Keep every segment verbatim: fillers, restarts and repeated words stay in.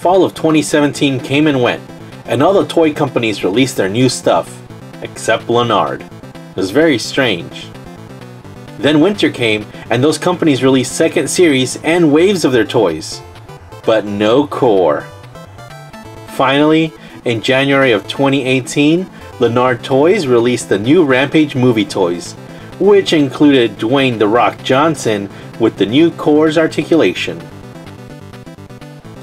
Fall of twenty seventeen came and went, and all the toy companies released their new stuff, except Lanard. It was very strange. Then winter came, and those companies released second series and waves of their toys, but no Core. Finally, in January of twenty eighteen, Lanard Toys released the new Rampage movie toys, which included Dwayne "The Rock" Johnson with the new Corps articulation.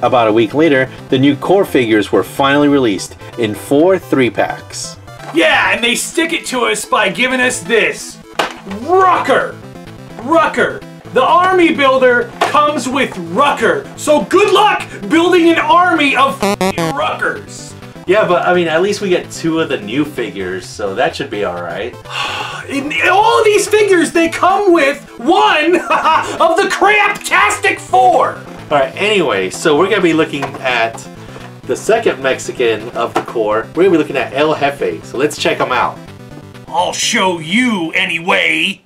About a week later, the new Core figures were finally released in four three-packs. Yeah, and they stick it to us by giving us this. Rucker! Rucker! The army builder comes with Rucker, so good luck building an army of f***ing Ruckers! Yeah, but I mean, at least we get two of the new figures, so that should be alright. In all these figures, they come with one of the Craptastic Four! Alright, anyway, so we're gonna be looking at the second Mexican of the Corps. We're gonna be looking at El Jefe, so let's check him out. I'll show you anyway!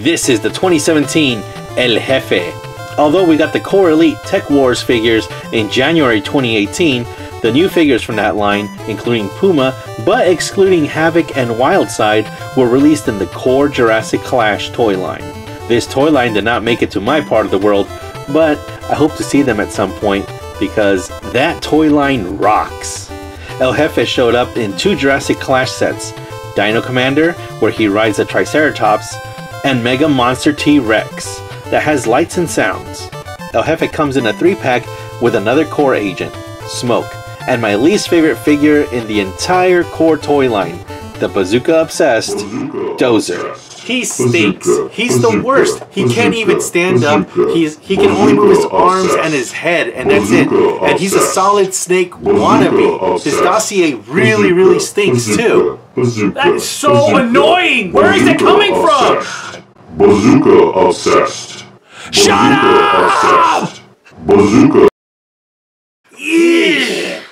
This is the twenty seventeen El Jefe. Although we got the Core Elite Tech Wars figures in January twenty eighteen, the new figures from that line, including Puma, but excluding Havoc and Wildside, were released in the Core Jurassic Clash toy line. This toy line did not make it to my part of the world, but I hope to see them at some point because that toy line rocks. El Jefe showed up in two Jurassic Clash sets, Dino Commander, where he rides a Triceratops, and Mega Monster T-Rex that has lights and sounds. El Jefe comes in a three-pack with another Core agent, Smoke, and my least favorite figure in the entire Core toy line, the bazooka-obsessed Dozer. He stinks. He's the worst. He can't even stand up. He's he can only move his arms and his head, and that's it. And he's a Solid Snake wannabe. His dossier really, really stinks too. That's so annoying! Where is it coming from? Bazooka obsessed. Shut up! Bazooka. Yeah.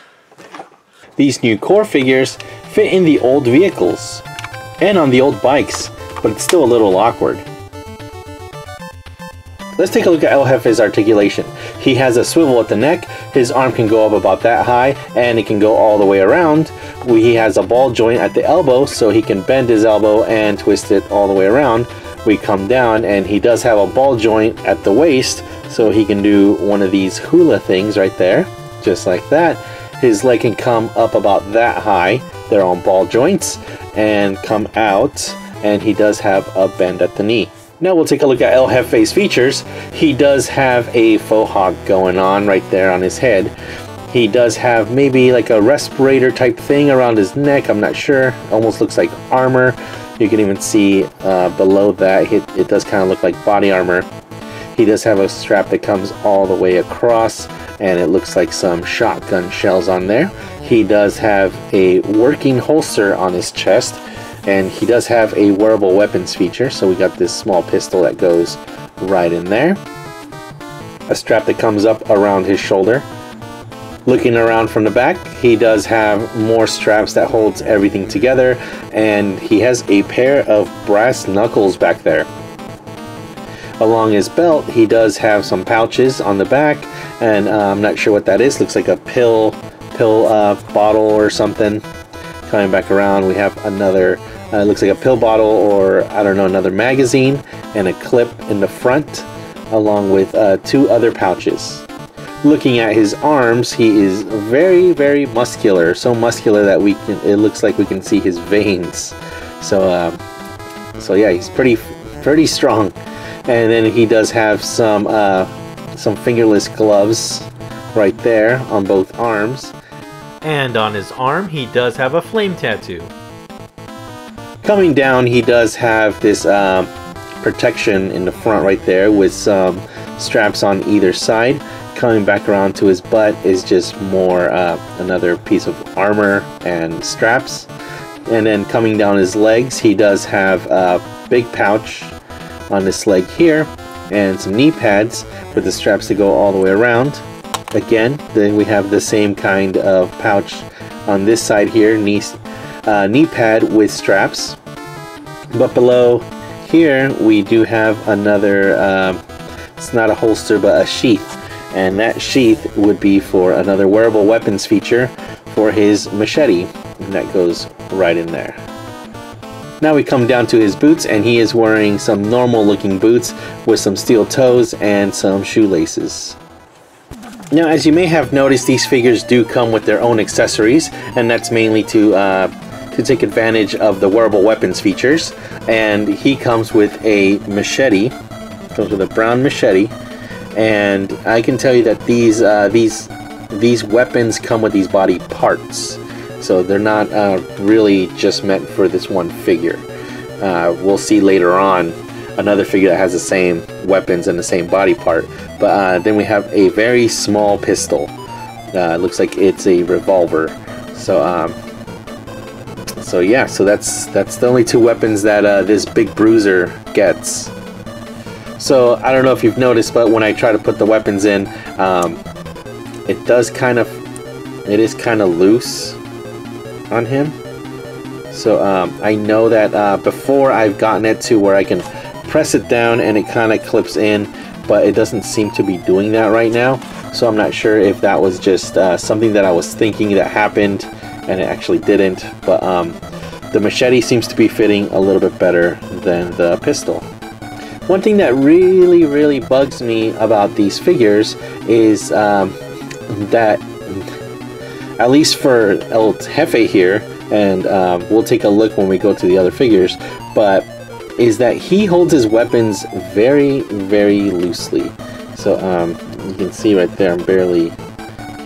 These new Core figures fit in the old vehicles and on the old bikes, but it's still a little awkward. Let's take a look at El Jefe's articulation. He has a swivel at the neck, his arm can go up about that high, and it can go all the way around. He has a ball joint at the elbow, so he can bend his elbow and twist it all the way around. We come down, and he does have a ball joint at the waist, so he can do one of these hula things right there, just like that. His leg can come up about that high, they're on ball joints, and come out, and he does have a bend at the knee. Now we'll take a look at El Jefe's features. He does have a faux hawk going on right there on his head. He does have maybe like a respirator type thing around his neck, I'm not sure. Almost looks like armor. You can even see uh, below that, it, it does kind of look like body armor. He does have a strap that comes all the way across, and it looks like some shotgun shells on there. He does have a working holster on his chest, and he does have a wearable weapons feature, so we got this small pistol that goes right in there. A strap that comes up around his shoulder. Looking around from the back, he does have more straps that holds everything together, and he has a pair of brass knuckles back there. Along his belt, he does have some pouches on the back, and uh, I'm not sure what that is. Looks like a pill, pill uh, bottle or something. Coming back around, we have another, uh, looks like a pill bottle or, I don't know, another magazine, and a clip in the front, along with uh, two other pouches. Looking at his arms, he is very, very muscular. So muscular that we can, it looks like we can see his veins. So, uh, so yeah, he's pretty, pretty strong. And then he does have some, uh, some fingerless gloves right there on both arms. And on his arm, he does have a flame tattoo. Coming down, he does have this um, protection in the front right there with some straps on either side. coming back around to his butt is just more uh, another piece of armor and straps. And then coming down his legs, he does have a big pouch on this leg here and some knee pads with the straps to go all the way around. Again, then we have the same kind of pouch on this side here, knee, uh, knee pad with straps. But below here we do have another, um, it's not a holster but a sheath, and that sheath would be for another wearable weapons feature for his machete, and that goes right in there. Now we come down to his boots, and he is wearing some normal looking boots with some steel toes and some shoelaces. Now, as you may have noticed, these figures do come with their own accessories, and that's mainly to uh, to take advantage of the wearable weapons features. And he comes with a machete, comes with a brown machete, and I can tell you that these uh, these these weapons come with these body parts, so they're not uh, really just meant for this one figure. Uh, we'll see later on another figure that has the same weapons and the same body part, but uh, then we have a very small pistol. Uh, looks like it's a revolver. So um, So yeah, so that's that's the only two weapons that uh, this big bruiser gets. So I don't know if you've noticed, but when I try to put the weapons in, um, it does kind of, it is kind of loose on him. So um, I know that uh, before I've gotten it to where I can press it down and it kind of clips in, but it doesn't seem to be doing that right now. So I'm not sure if that was just uh, something that I was thinking that happened and it actually didn't, but um, the machete seems to be fitting a little bit better than the pistol. One thing that really, really bugs me about these figures is um, that, at least for El Jefe here, and uh, we'll take a look when we go to the other figures, but is that he holds his weapons very, very loosely. So um, you can see right there, I'm barely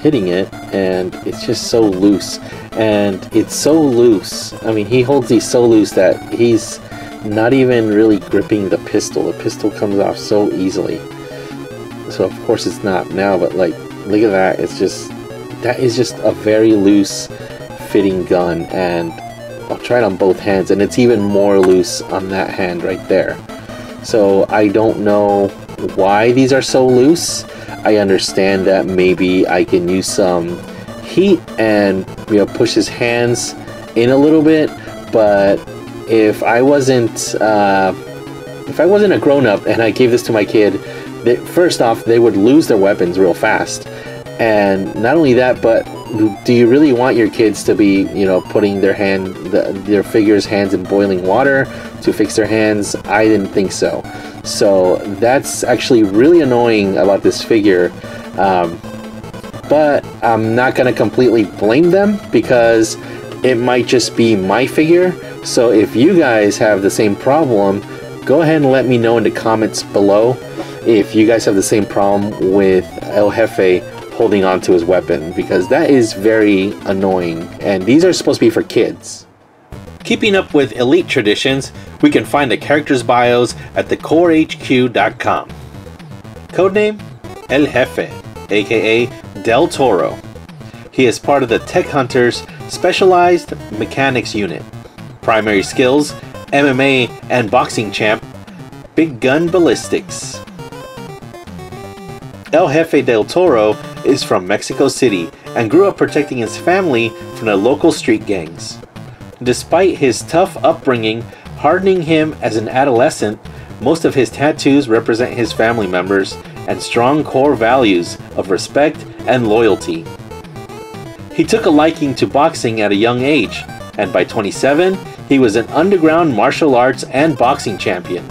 hitting it, and it's just so loose. And it's so loose, I mean, he holds these so loose that he's not even really gripping the pistol. The pistol comes off so easily. So of course it's not now, but like, look at that. It's just, that is just a very loose fitting gun, and I'll try it on both hands, and it's even more loose on that hand right there. So I don't know why these are so loose. I understand that maybe I can use some heat and, you know, push his hands in a little bit, but if I wasn't uh, if I wasn't a grown-up and I gave this to my kid, they, first off, they would lose their weapons real fast, and not only that, but do you really want your kids to be, you know, putting their hand the, their figures' hands in boiling water to fix their hands? I didn't think so. So that's actually really annoying about this figure, um, but I'm not going to completely blame them, because it might just be my figure. So if you guys have the same problem, go ahead and let me know in the comments below if you guys have the same problem with El Jefe holding on to his weapon, because that is very annoying, and these are supposed to be for kids. Keeping up with Elite traditions, we can find the characters' bios at the core h q dot com. Codename, El Jefe, aka Del Toro. He is part of the Tech Hunters Specialized Mechanics Unit. Primary skills, M M A and boxing champ, big gun ballistics. El Jefe Del Toro is from Mexico City and grew up protecting his family from the local street gangs. Despite his tough upbringing hardening him as an adolescent, most of his tattoos represent his family members and strong core values of respect and loyalty. He took a liking to boxing at a young age, and by twenty-seven, he was an underground martial arts and boxing champion.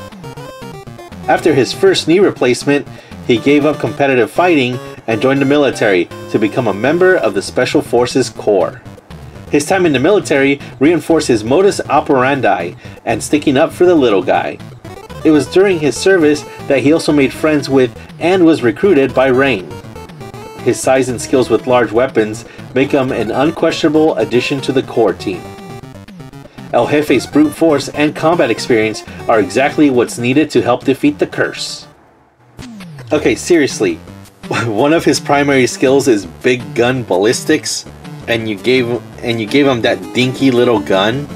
After his first knee replacement, he gave up competitive fighting and joined the military to become a member of the Special Forces Corps. His time in the military reinforced his modus operandi and sticking up for the little guy. It was during his service that he also made friends with and was recruited by Rain. His size and skills with large weapons make him an unquestionable addition to the Corps team. El Jefe's brute force and combat experience are exactly what's needed to help defeat the curse. Okay, seriously, one of his primary skills is big gun ballistics, and you gave and you gave him that dinky little gun.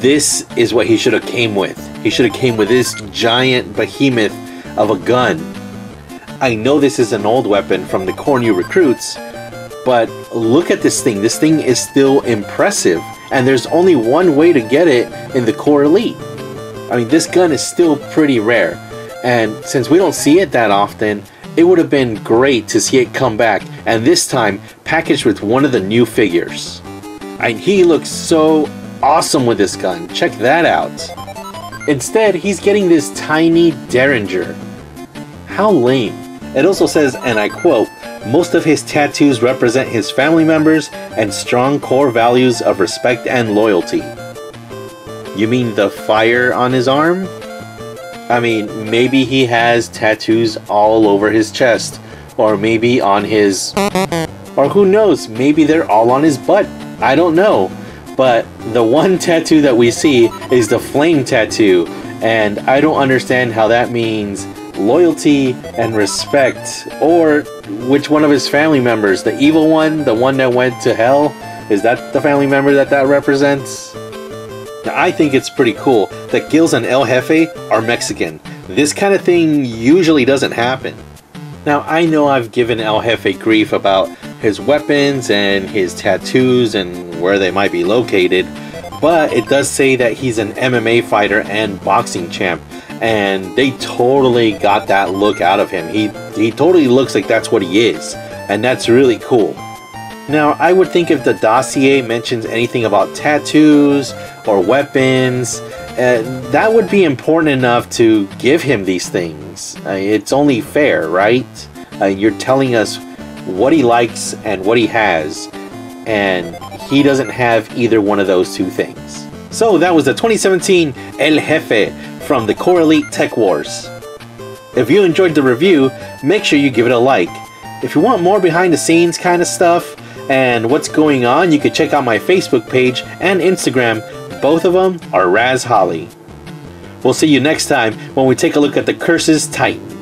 This is what he should have came with. He should have came with this giant behemoth of a gun. I know this is an old weapon from the Corps new recruits, but look at this thing. This thing is still impressive, and there's only one way to get it in the Corps Elite. I mean, this gun is still pretty rare, and since we don't see it that often, it would have been great to see it come back, and this time packaged with one of the new figures. And he looks so awesome with this gun. Check that out. Instead, he's getting this tiny Derringer. How lame. It also says, and I quote, "Most of his tattoos represent his family members and strong core values of respect and loyalty." You mean the fire on his arm? I mean, maybe he has tattoos all over his chest, or maybe on his... or who knows, maybe they're all on his butt. I don't know. But the one tattoo that we see is the flame tattoo, and I don't understand how that means loyalty and respect, or which one of his family members. The evil one, the one that went to hell, is that the family member that that represents? Now, I think it's pretty cool that Gills and El Jefe are Mexican. This kind of thing usually doesn't happen. Now, I know I've given El Jefe grief about his weapons and his tattoos and where they might be located, but it does say that he's an M M A fighter and boxing champ, and they totally got that look out of him. He, he totally looks like that's what he is, and that's really cool. Now, I would think if the dossier mentions anything about tattoos or weapons, uh, that would be important enough to give him these things. Uh, it's only fair, right? Uh, you're telling us what he likes and what he has, and he doesn't have either one of those two things. So that was the twenty seventeen El Jefe from the Core Elite Tech Wars. If you enjoyed the review, make sure you give it a like. If you want more behind the scenes kind of stuff and what's going on, you can check out my Facebook page and Instagram. Both of them are Raz Holly. We'll see you next time when we take a look at the Curses Titan.